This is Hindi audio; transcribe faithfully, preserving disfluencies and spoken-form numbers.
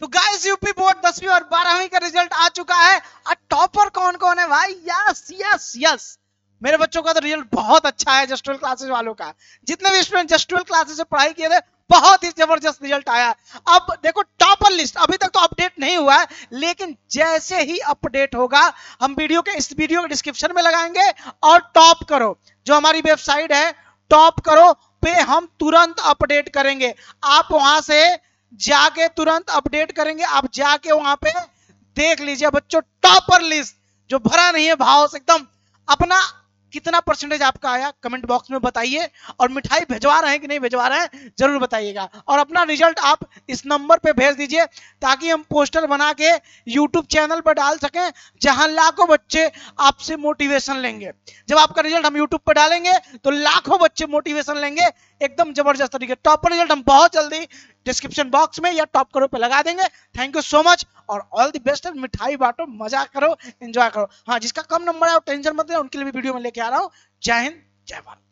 तो गाइस यूपी बोर्ड दसवीं और बारहवीं का रिजल्ट आ चुका है। और टॉपर कौन कौन है भाई? यस यस यस मेरे बच्चों का तो रिजल्ट बहुत अच्छा है, जस्टवेल क्लासेस वालों का। जितने भी स्टूडेंट जस्टवेल क्लासेस से पढ़ाई किए थे, बहुत ही जबरदस्त रिजल्ट आया। अब देखो टॉपर लिस्ट अभी तक तो अपडेट नहीं हुआ है, लेकिन जैसे ही अपडेट होगा हम वीडियो के इस वीडियो के डिस्क्रिप्शन में लगाएंगे। और टॉप करो जो हमारी वेबसाइट है, टॉप करो पे हम तुरंत अपडेट करेंगे। आप वहां से जाके तुरंत अपडेट करेंगे, आप जाके वहां पे देख लीजिए बच्चों टॉपर लिस्ट जो भरा नहीं है भाव से एकदम। अपना कितना परसेंटेज आपका आया कमेंट बॉक्स में बताइए, और मिठाई भिजवा रहे हैं कि नहीं भिजवा रहे हैं जरूर बताइएगा। और अपना रिजल्ट आप इस नंबर पे भेज दीजिए ताकि हम पोस्टर बना के यूट्यूब चैनल पर डाल सकें, जहां लाखों बच्चे आपसे मोटिवेशन लेंगे। जब आपका रिजल्ट हम यूट्यूब पर डालेंगे तो लाखों बच्चे मोटिवेशन लेंगे एकदम जबरदस्त तरीके। टॉपर रिजल्ट हम बहुत जल्दी डिस्क्रिप्शन बॉक्स में या टॉप करो पे लगा देंगे। थैंक यू सो मच और ऑल द बेस्ट। मिठाई बांटो, मजा करो, एंजॉय करो। हाँ, जिसका कम नंबर है वो टेंशन मत लें, उनके लिए भी वीडियो में लेके आ रहा हूँ। जय हिंद, जय भारत।